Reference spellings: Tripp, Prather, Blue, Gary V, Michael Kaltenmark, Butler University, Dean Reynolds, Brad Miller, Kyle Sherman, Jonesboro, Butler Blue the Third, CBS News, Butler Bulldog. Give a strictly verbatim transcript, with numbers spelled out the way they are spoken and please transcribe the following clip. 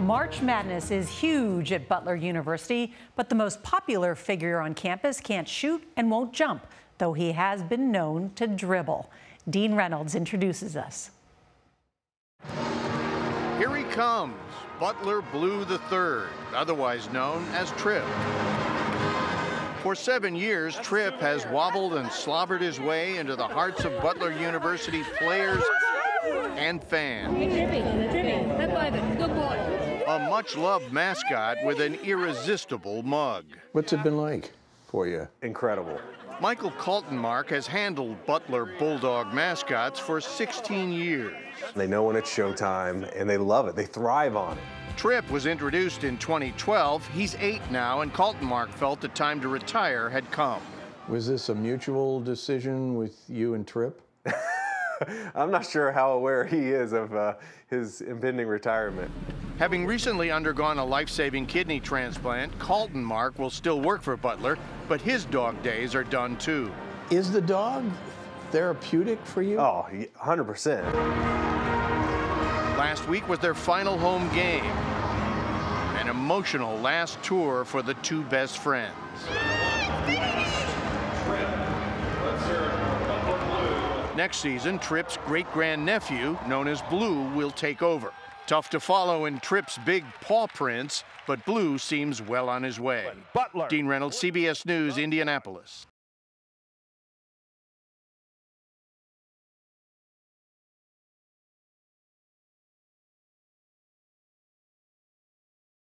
March Madness is huge at Butler University, but the most popular figure on campus can't shoot and won't jump, though he has been known to dribble. Dean Reynolds introduces us. Here he comes, Butler Blue the Third, otherwise known as Tripp. For seven years, Tripp has wobbled and slobbered his way into the hearts of Butler University players and fans. A much-loved mascot with an irresistible mug. What's it been like for you? Incredible. Michael Kaltenmark has handled Butler Bulldog mascots for sixteen years. They know when it's showtime, and they love it. They thrive on it. Tripp was introduced in twenty twelve. He's eight now, and Kaltenmark felt the time to retire had come. Was this a mutual decision with you and Tripp? I'm not sure how aware he is of uh, his impending retirement. Having recently undergone a life-saving kidney transplant, Kaltenmark will still work for Butler, but his dog days are done too. Is the dog therapeutic for you? Oh, one hundred percent. Last week was their final home game, an emotional last tour for the two best friends. Next season, Tripp's great-grandnephew, known as Blue, will take over. Tough to follow in Tripp's big paw prints, but Blue seems well on his way. Butler. Dean Reynolds, C B S News, Indianapolis.